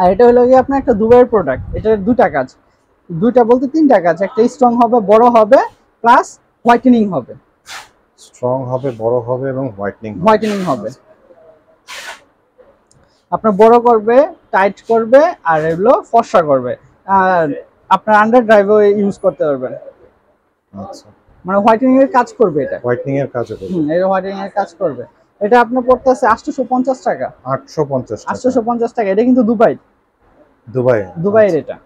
আর এটা হলো গিয়ে আপনার একটা দুবাইয়ের প্রোডাক্ট। এটার দুটা কাজ, দুইটা বলতে তিনটা কাজ, একটা স্ট্রং হবে, বড় হবে, প্লাস হোয়াইটেনিং হবে। স্ট্রং হবে, বড় হবে এবং হোয়াইটেনিং হবে। আপনার বড় করবে, টাইট করবে, আর এগুলো ফর্সা করবে, আর আপনার আন্ডার ড্রাইভও ইউজ করতে পারবেন। আচ্ছা, মানে হোয়াইটেনিং এর কাজ করবে এটা। হোয়াইটেনিং এর কাজ করবে, এই হোয়াইটেনিং এর কাজ করবে। এটা আপনি পড়তেছে 850 টাকা। 850 টাকা, এটা কিন্তু দুবাই। দুবাইয়ের এটা।